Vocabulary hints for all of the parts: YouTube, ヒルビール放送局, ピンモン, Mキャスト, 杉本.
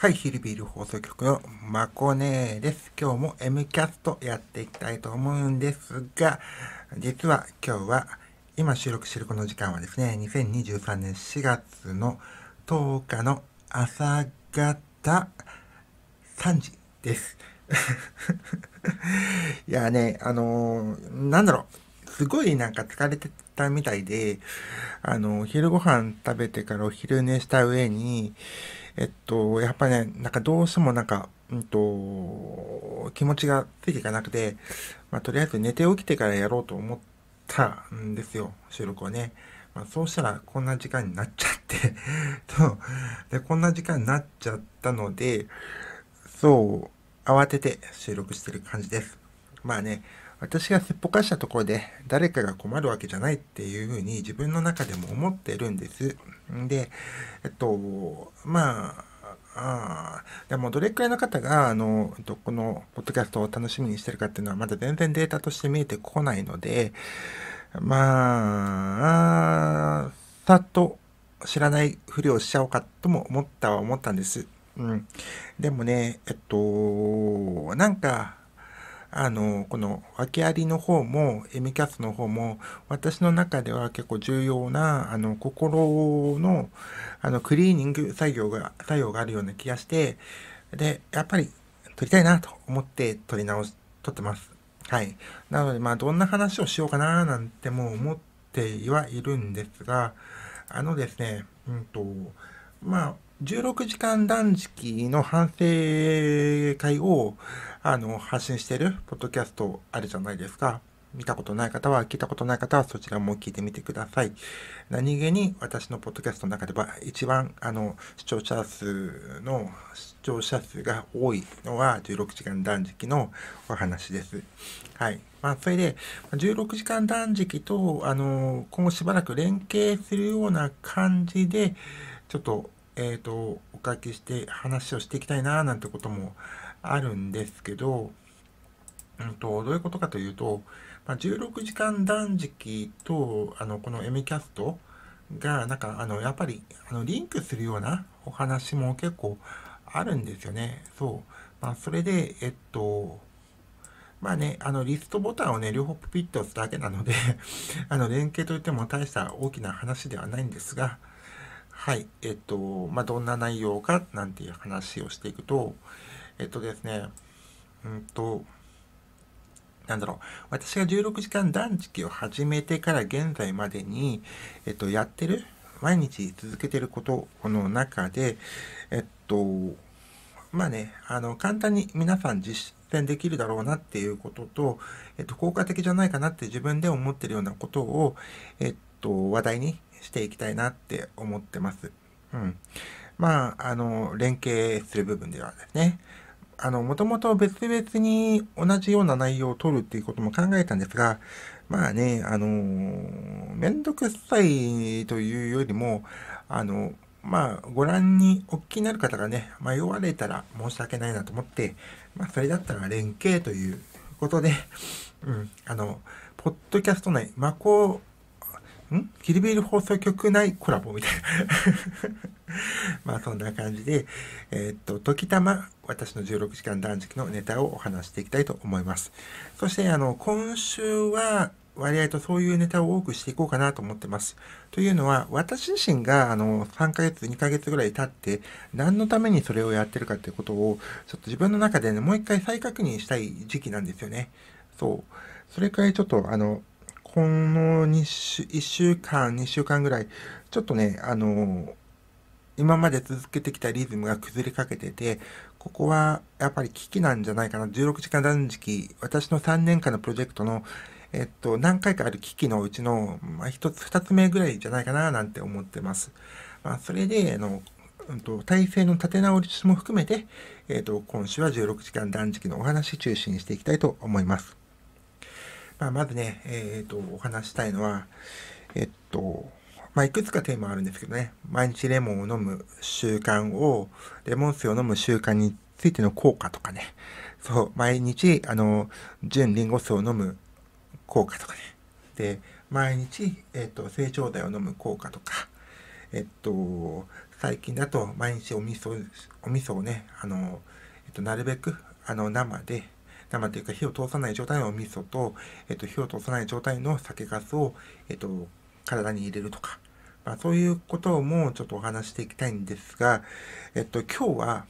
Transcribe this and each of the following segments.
はい、ヒルビール放送局のまこねーです。今日も M キャストやっていきたいと思うんですが、実は今日は、今収録しているこの時間はですね、2023年4月の10日の朝方3時です。いやね、なんだろう、すごいなんか疲れてたみたいで、昼ご飯食べてからお昼寝した上に、やっぱね、なんかどうしてもなんか、気持ちがついていかなくて、まあ、とりあえず寝て起きてからやろうと思ったんですよ、収録をね。まあ、そうしたらこんな時間になっちゃって、そう。で、こんな時間になっちゃったので、そう、慌てて収録してる感じです。まあね、私がすっぽかしたところで誰かが困るわけじゃないっていうふうに自分の中でも思ってるんです。で、まあ、でもどれくらいの方が、このポッドキャストを楽しみにしてるかっていうのはまだ全然データとして見えてこないので、まあ、さっと知らないふりをしちゃおうかとも思ったんです。うん。でもね、なんか、この訳ありの方も、エミキャスの方も、私の中では結構重要な、心の、クリーニング作業があるような気がして、で、やっぱり撮りたいなと思って撮ってます。はい。なので、まあ、どんな話をしようかな、なんても思ってはいるんですが、ですね、まあ、16時間断食の反省会を発信しているポッドキャストあるじゃないですか。見たことない方は、聞いたことない方はそちらも聞いてみてください。何気に私のポッドキャストの中では一番視聴者数が多いのは16時間断食のお話です。はい。まあそれで16時間断食と今後しばらく連携するような感じでちょっとおかけして話をしていきたいななんてこともあるんですけど、どういうことかというと、まあ、16時間断食とこの M キャストがなんかやっぱりリンクするようなお話も結構あるんですよね。そう。まあ、それでまあね、リストボタンをね、両方ピッと押すだけなので連携といっても大した大きな話ではないんですが、はい。まあ、どんな内容かなんていう話をしていくと、ですね、なんだろう、私が16時間断食を始めてから現在までに、やってる、毎日続けてることの中で、まあね、簡単に皆さん実践できるだろうなっていうことと、効果的じゃないかなって自分で思ってるようなことを、話題にしていきたいなって思ってます。うん。まあ、連携する部分ではですね。もともと別々に同じような内容を取るっていうことも考えたんですが、まあね、めんどくさいというよりも、まあ、ご覧にお聞きになる方がね、迷われたら申し訳ないなと思って、まあ、それだったら連携ということで、うん、ポッドキャスト内、まこヒルビール放送局内コラボみたいな。まあそんな感じで、時たま私の16時間断食のネタをお話していきたいと思います。そして今週は割合とそういうネタを多くしていこうかなと思ってます。というのは私自身が3ヶ月、2ヶ月ぐらい経って何のためにそれをやってるかっていうことをちょっと自分の中でね、もう一回再確認したい時期なんですよね。そう。それくらいちょっとこの1週間ぐらい、ちょっとね、今まで続けてきたリズムが崩れかけてて、ここはやっぱり危機なんじゃないかな。16時間断食、私の3年間のプロジェクトの、何回かある危機のうちの、まあ、1つ、2つ目ぐらいじゃないかな、なんて思ってます。まあ、それで、体制の立て直りも含めて、今週は16時間断食のお話中心にしていきたいと思います。まあ、まずね、お話したいのは、まあ、いくつかテーマあるんですけどね、毎日レモン水を飲む習慣についての効果とかね、そう、毎日、純リンゴ酢を飲む効果とかね、で、毎日、成長剤を飲む効果とか、最近だと毎日お味噌をね、なるべく生というか火を通さない状態のお味噌と、火を通さない状態の酒粕を、体に入れるとか、まあ、そういうこともちょっとお話していきたいんですが、今日は、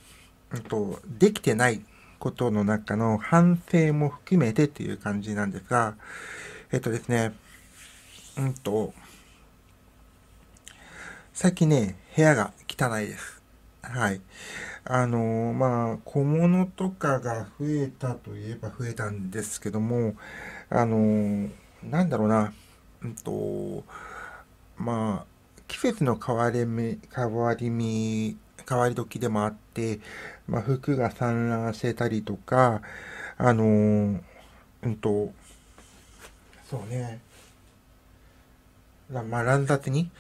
できてないことの中の反省も含めてっていう感じなんですが、ですね、最近ね、部屋が汚いです。はい。まあ、小物とかが増えたといえば増えたんですけども、なんだろうな、まあ、季節の変わり時でもあって、まあ、服が散乱してたりとか、そうね、まあ、乱雑に、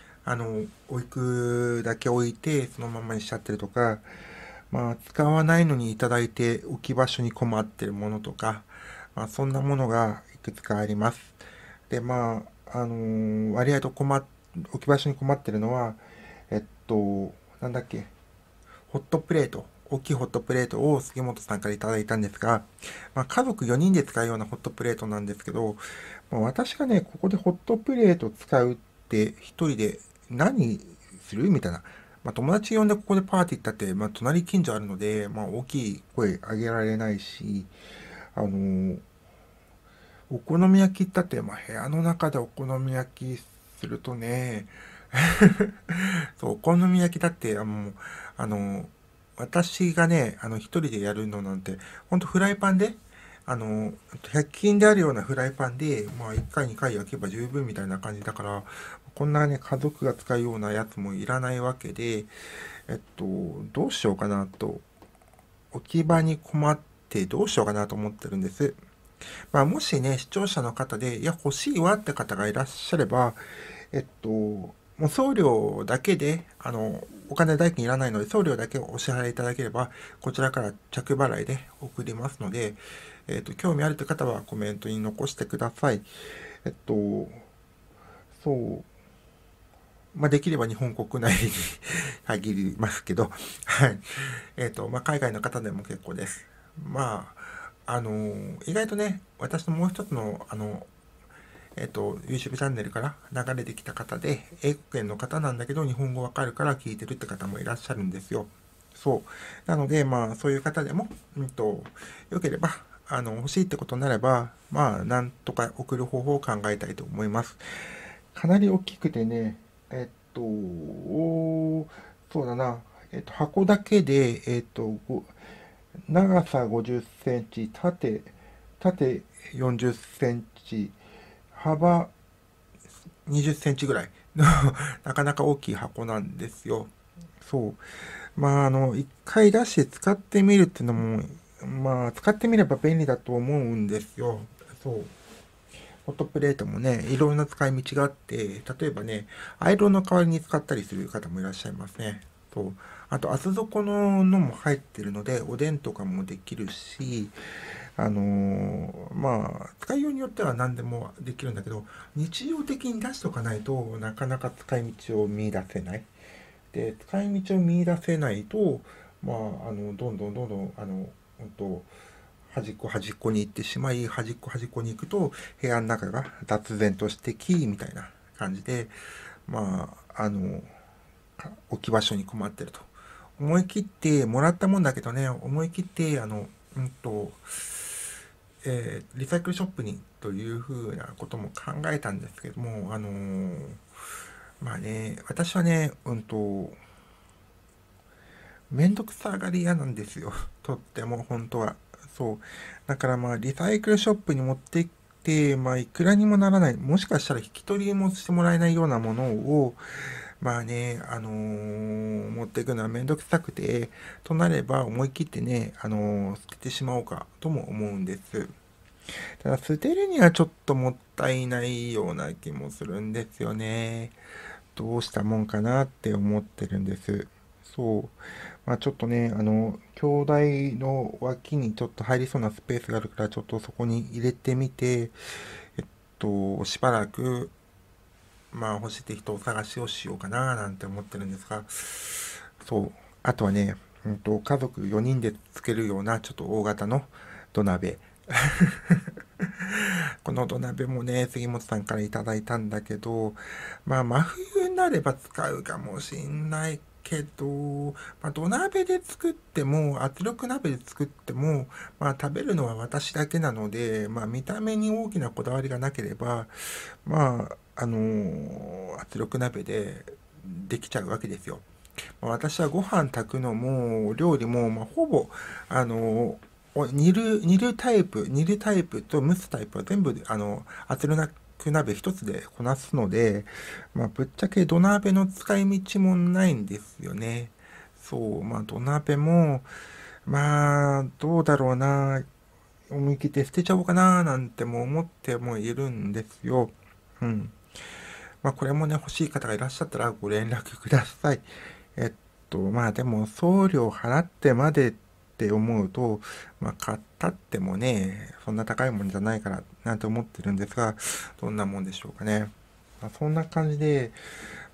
置くだけ置いて、そのままにしちゃってるとか、まあ、使わないのにいただいて置き場所に困ってるものとか、まあ、そんなものがいくつかあります。で、まあ、割合と置き場所に困ってるのは、なんだっけ、ホットプレート、大きいホットプレートを杉本さんからいただいたんですが、まあ、家族4人で使うようなホットプレートなんですけど、まあ、私がね、ここでホットプレート使うって一人で何するみたいな。まあ、友達呼んでここでパーティー行ったって、まあ、隣近所あるので、まあ、大きい声上げられないし、お好み焼き行ったって、まあ、部屋の中でお好み焼きするとね、そう、お好み焼きだって、もう、私がね、一人でやるのなんて、ほんとフライパンで、100均であるようなフライパンで、まあ、1回2回焼けば十分みたいな感じだから、こんなね、家族が使うようなやつもいらないわけで、どうしようかなと、置き場に困ってどうしようかなと思ってるんです。まあ、もしね、視聴者の方で、いや、欲しいわって方がいらっしゃれば、もう送料だけで、お金代金いらないので、送料だけお支払いいただければ、こちらから着払いで送りますので、興味あるという方はコメントに残してください。そう。まあ、できれば日本国内に限りますけど、はい。まあ、海外の方でも結構です。まあ、意外とね、私のもう一つの、YouTube チャンネルから流れてきた方で、英語圏の方なんだけど、日本語わかるから聞いてるって方もいらっしゃるんですよ。そう。なので、まあ、そういう方でも、良ければ、欲しいってことになれば、まあ、なんとか送る方法を考えたいと思います。かなり大きくてね、そうだな、箱だけで、長さ50センチ、縦40センチ、幅20センチぐらいのなかなか大きい箱なんですよ。そう。まあ、一回出して使ってみるっていうのも、まあ、使ってみれば便利だと思うんですよ。そう。ホットプレートもね、いろんな使い道があって、例えばね、アイロンの代わりに使ったりする方もいらっしゃいますね。そう。あと、厚底のも入ってるので、おでんとかもできるし、まあ、使いようによっては何でもできるんだけど、日常的に出しとかないとなかなか使い道を見出せない。で、使い道を見出せないと、まあ、どんどん、端っこに行ってしまい、端っこに行くと、部屋の中が雑然としてき、みたいな感じで、まあ、置き場所に困ってると。思い切って、もらったもんだけどね、思い切って、リサイクルショップにというふうなことも考えたんですけども、まあね、私はね、めんどくさがり屋なんですよ。とっても、本当は。そう。だからまあ、リサイクルショップに持ってきて、まあ、いくらにもならない、もしかしたら引き取りもしてもらえないようなものを、まあね、持っていくのはめんどくさくて、となれば思い切ってね、捨ててしまおうかとも思うんです。ただ、捨てるにはちょっともったいないような気もするんですよね。どうしたもんかなって思ってるんです。そう。まあちょっとね、鏡台の脇にちょっと入りそうなスペースがあるから、ちょっとそこに入れてみて、しばらく、まあ欲しいって人を探しをしようかななんて思ってるんですが、そう。あとはね、家族4人でつけるようなちょっと大型の土鍋。この土鍋もね、杉本さんからいただいたんだけど、まあ真冬になれば使うかもしんないけど、まあ、土鍋で作っても、圧力鍋で作っても、まあ食べるのは私だけなので、まあ見た目に大きなこだわりがなければ、まあ、圧力鍋でできちゃうわけですよ。私はご飯炊くのも料理も、まあ、ほぼ煮るタイプと蒸すタイプは全部圧力鍋一つでこなすので、まあ、ぶっちゃけ土鍋の使い道もないんですよね。そう、まあ、土鍋もまあどうだろうな、思い切って捨てちゃおうかななんても思ってもいるんですよ。うん。まあこれもね、欲しい方がいらっしゃったらご連絡ください。まあでも送料払ってまでって思うと、まあ買ったってもね、そんな高いもんじゃないからなんて思ってるんですが、どんなもんでしょうかね。まあ、そんな感じで、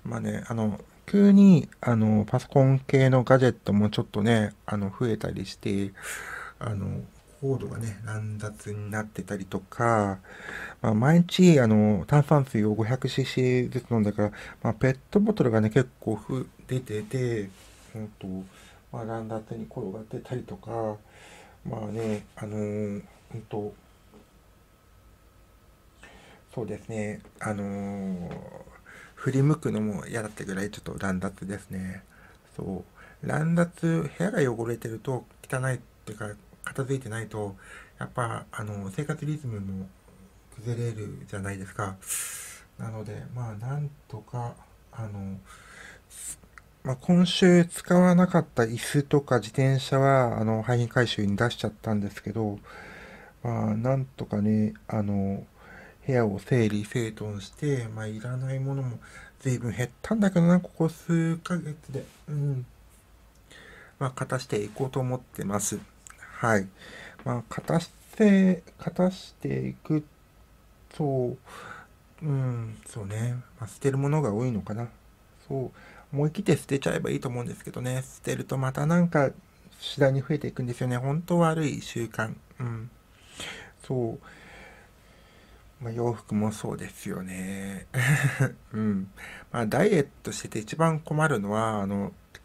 まあね、急にパソコン系のガジェットもちょっとね、増えたりして、コードがね、乱雑になってたりとか、まあ、毎日炭酸水を 500cc ずつ飲んだから、まあ、ペットボトルがね結構出てて、まあ、乱雑に転がってたりとか、まあね、そうですね、振り向くのも嫌だったぐらいちょっと乱雑ですね。そう、乱雑、部屋が汚れてると汚いっていうか、片付いてないと、やっぱ、生活リズムも崩れるじゃないですか。なので、まあ、なんとか、まあ、今週使わなかった椅子とか自転車は、廃品回収に出しちゃったんですけど、まあ、なんとかね、部屋を整理整頓して、まあ、いらないものも随分減ったんだけどな、ここ数ヶ月で。うん。まあ、片していこうと思ってます。はい。まあ、片していくと、うん、そうね。まあ、捨てるものが多いのかな。そう。思い切って捨てちゃえばいいと思うんですけどね。捨てるとまたなんか次第に増えていくんですよね。本当悪い習慣。うん。そう。まあ、洋服もそうですよね。うん。まあ、ダイエットしてて一番困るのは、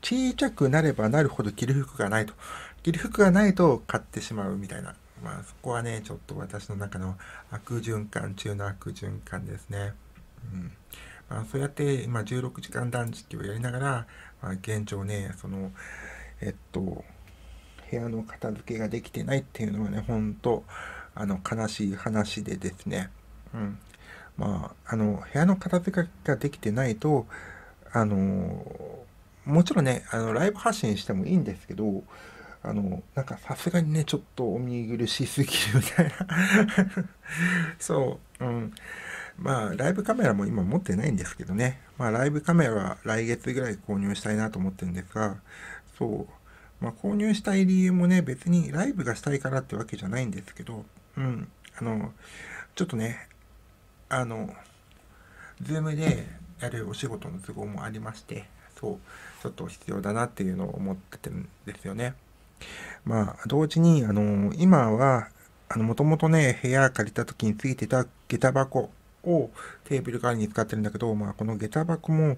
小さくなればなるほど着る服がないと。着る服がないと買ってしまうみたいな。まあそこはね、ちょっと私の中の悪循環中の悪循環ですね。うん。まあそうやって今16時間断食をやりながら、まあ、現状ね、部屋の片付けができてないっていうのはね、ほんと、悲しい話でですね。うん。まあ、部屋の片付けができてないと、もちろんね、ライブ発信してもいいんですけど、なんかさすがにね、ちょっとお見苦しすぎるみたいな。そう、うん。まあ、ライブカメラも今持ってないんですけどね。まあ、ライブカメラは来月ぐらい購入したいなと思ってるんですが、そう。まあ、購入したい理由もね、別にライブがしたいからってわけじゃないんですけど、うん。ちょっとね、ズームでやるお仕事の都合もありまして、そう、ちょっと必要だなっていうのを思っててるんですよね。まあ、同時に、今は、もともとね、部屋借りた時についてた下駄箱をテーブル代わりに使ってるんだけど、まあ、この下駄箱も、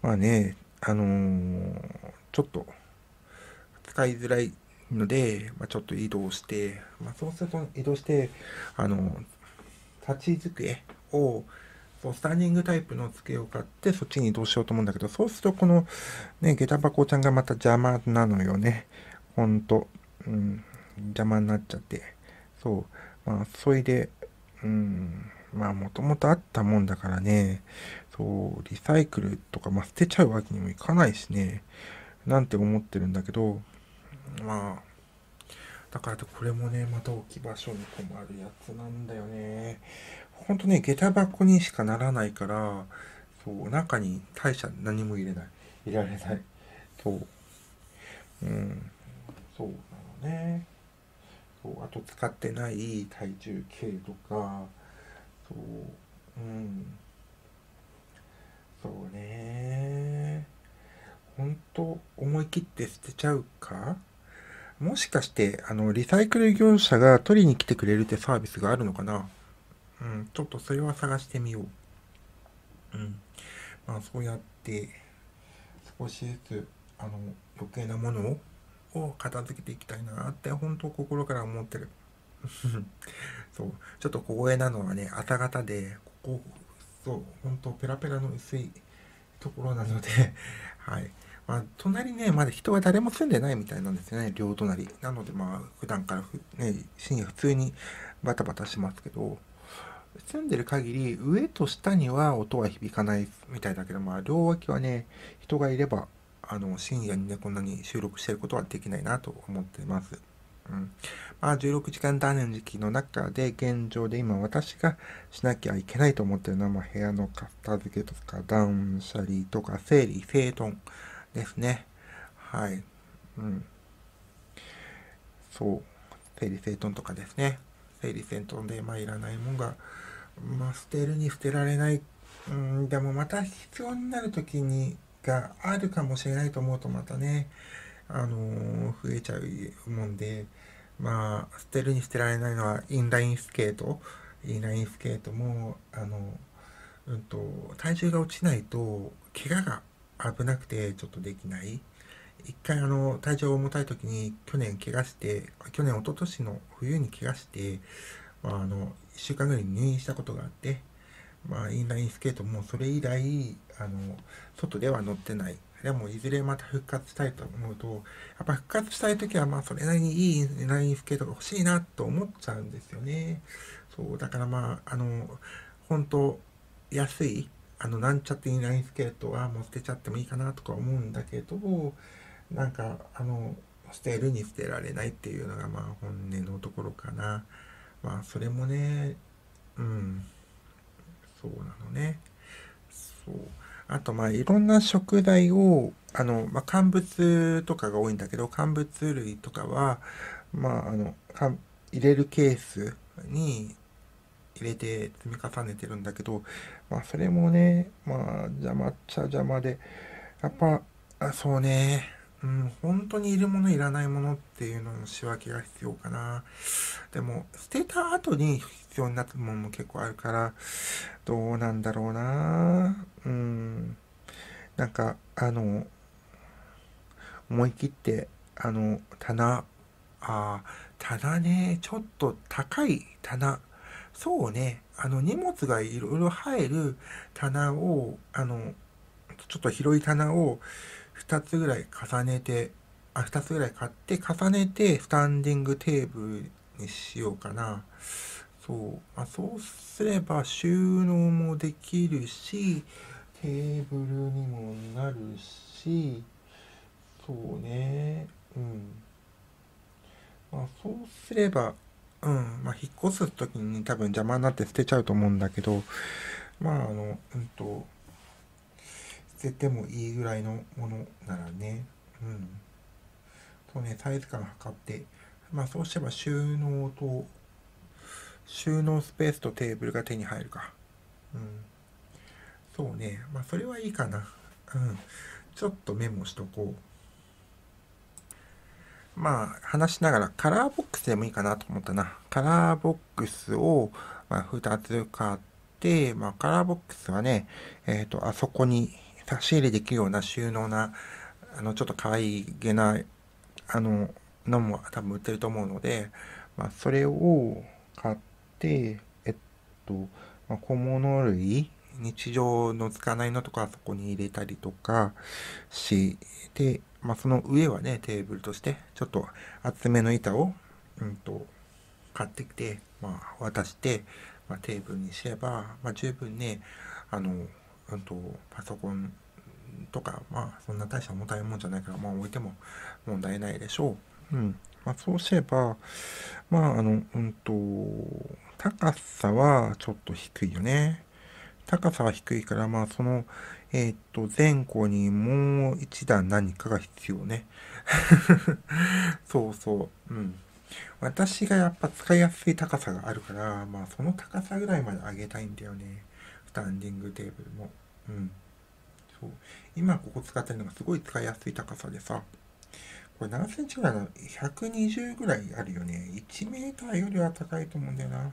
まあね、ちょっと、使いづらいので、まあ、ちょっと移動して、まあ、そうすると移動して、立ち机を、そう、スタンディングタイプの机を買って、そっちに移動しようと思うんだけど、そうすると、この、ね、下駄箱ちゃんがまた邪魔なのよね。ほんと、うん、邪魔になっちゃって。そう。まあ、それで、うん、まあ、もともとあったもんだからね、そう、リサイクルとか、まあ、捨てちゃうわけにもいかないしね、なんて思ってるんだけど、まあ、だからこれもね、また置き場所に困るやつなんだよね。ほんとね、下駄箱にしかならないから、そう、中に大した何も入れない。入れられない。そう。うん。そうなのね。そう、あと使ってない体重計とか、そう、うん。そうね。本当思い切って捨てちゃうか、もしかしてリサイクル業者が取りに来てくれるってサービスがあるのかな。ちょっとそれは探してみよう。まあそうやって少しずつ余計なものを片付けていきたいなって本当心から思ってる。そうちょっと小声なのはね、朝方でここそう本当ペラペラの薄いところなのではい。まあ、隣ね、まだ人は誰も住んでないみたいなんですよね、両隣。なので、まあ、普段から深夜普通にバタバタしますけど、住んでる限り、上と下には音は響かないみたいだけど、まあ、両脇はね、人がいれば、深夜にね、こんなに収録してることはできないなと思っています。まあ、16時間断食の中で、現状で今、私がしなきゃいけないと思ってるのは、まあ、部屋の片付けとか、断捨離とか、整理、整頓。ですね。はい。そう。整理整頓とかですね。整理整頓で、まあ、いらないもんが、まあ、捨てるに捨てられない。でも、また必要になる時に、があるかもしれないと思うと、またね、増えちゃうもんで、まあ、捨てるに捨てられないのは、インラインスケートも、体重が落ちないと、怪我が、危なくてちょっとできない。一回体重重たい時に一昨年の冬に怪我して、まあ、1週間ぐらい入院したことがあって、まあ、インラインスケートもそれ以来、外では乗ってない。でもいずれまた復活したいと思うと、やっぱ復活したい時はまあそれなりにいいインラインスケートが欲しいなと思っちゃうんですよね。そう、だからまあ、本当安い、なんちゃってインラインスケートはもう捨てちゃってもいいかなとか思うんだけど、なんか、捨てるに捨てられないっていうのが、まあ、本音のところかな。まあ、それもね、そうなのね。そう。あと、まあ、いろんな食材を、まあ、乾物とかが多いんだけど、乾物類とかは、まあ、入れるケースに、入れて積み重ねてるんだけど、まあそれもね、まあ邪魔っちゃ邪魔で、やっぱ、そうね、本当にいるものいらないものっていうのの仕分けが必要かな。でも、捨てた後に必要になったものも結構あるから、どうなんだろうな。なんか、思い切って、棚ね、ちょっと高い棚。そうね、荷物がいろいろ入る棚を、ちょっと広い棚を2つぐらい買って重ねてスタンディングテーブルにしようかな。そう。まあ、そうすれば収納もできるし、テーブルにもなるし、そうね、まあ、そうすれば、まあ、引っ越すときに多分邪魔になって捨てちゃうと思うんだけど、まあ、捨ててもいいぐらいのものならね、そうね、サイズ感測って、まあ、そうすれば収納スペースとテーブルが手に入るか。そうね、まあ、それはいいかな。ちょっとメモしとこう。まあ、話しながらカラーボックスでもいいかなと思ったな。カラーボックスを、まあ、2つ買って、まあ、カラーボックスはね、あそこに差し入れできるような収納な、ちょっと可愛げな、のも多分売ってると思うので、まあ、それを買って、まあ、小物類、日常の使わないのとか、そこに入れたりとかして、まあ、その上はね、テーブルとして、ちょっと厚めの板を、買ってきて、まあ、渡して、まあ、テーブルにすれば、まあ、十分ね、パソコンとか、まあ、そんな大した重たいもんじゃないから、まあ、置いても問題ないでしょう。まあ、そうすれば、まあ、高さはちょっと低いよね。高さは低いから、まあ、その、前後にもう一段何かが必要ね。そうそう。私がやっぱ使いやすい高さがあるから、まあ、その高さぐらいまで上げたいんだよね。スタンディングテーブルも。そう今ここ使ってるのがすごい使いやすい高さでさ、これ何センチぐらいなの？ 120 ぐらいあるよね。1メーターよりは高いと思うんだよな。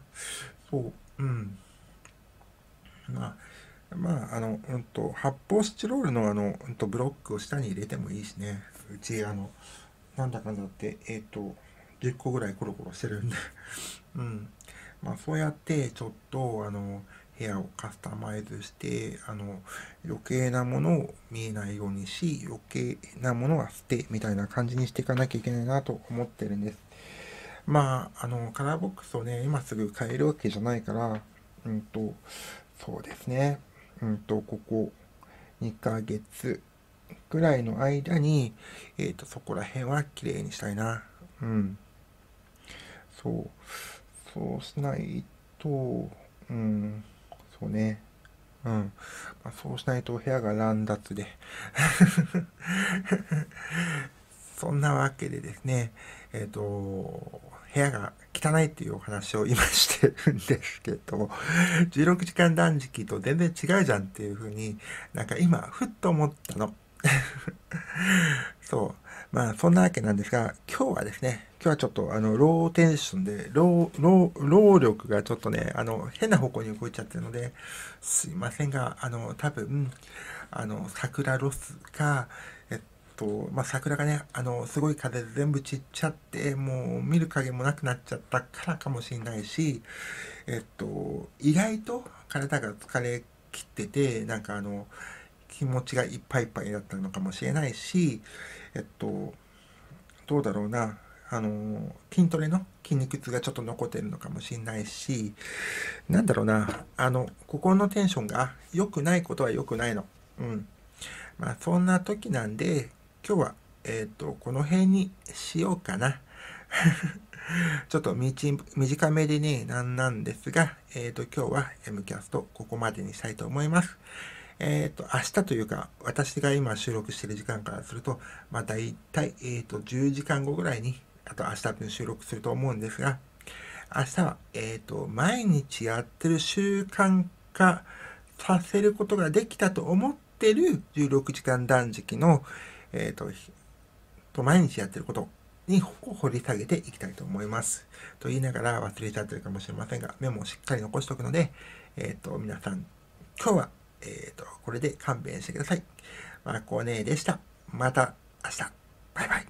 そう、うん。まあ、発泡スチロールのブロックを下に入れてもいいしね。うち、なんだかんだって、10個ぐらいコロコロしてるんで。うん。まあ、そうやって、ちょっと、部屋をカスタマイズして、余計なものを見えないようにし、余計なものは捨て、みたいな感じにしていかなきゃいけないなと思ってるんです。まあ、カラーボックスをね、今すぐ買えるわけじゃないから、そうですね。ここ2ヶ月ぐらいの間に、そこら辺は綺麗にしたいな。うん。そうしないと、うん。そうね。うん。まあ、そうしないと部屋が乱雑で。そんなわけでですね、部屋が汚いっていうお話を今してるんですけど、16時間断食と全然違うじゃんっていう風になんか今ふっと思ったの。そう。まあそんなわけなんですが、今日はですね、今日はちょっとローテンションで、労力がちょっとね、変な方向に動いちゃってるので、すいませんが、多分、桜ロスか、まあ、桜がね、すごい風で全部散っちゃって、もう見る影もなくなっちゃったからかもしれないし、意外と体が疲れきってて、なんか気持ちがいっぱいいっぱいだったのかもしれないし、どうだろうな、筋トレの筋肉痛がちょっと残ってるのかもしれないし、なんだろうな、心のテンションが良くないことは良くないの。うん。まあ、そんな時なんで、今日は、この辺にしようかな。ちょっと短めでね、なんですが、今日は M キャストここまでにしたいと思います。明日というか、私が今収録している時間からすると、まあ、大体、10時間後ぐらいに、あと明日分収録すると思うんですが、明日は、毎日やってる習慣化させることができたと思ってる16時間断食の、毎日やってることに掘り下げていきたいと思います。と言いながら忘れちゃってるかもしれませんが、メモをしっかり残しておくので、皆さん、今日は、これで勘弁してください。まこねーでした。また明日。バイバイ。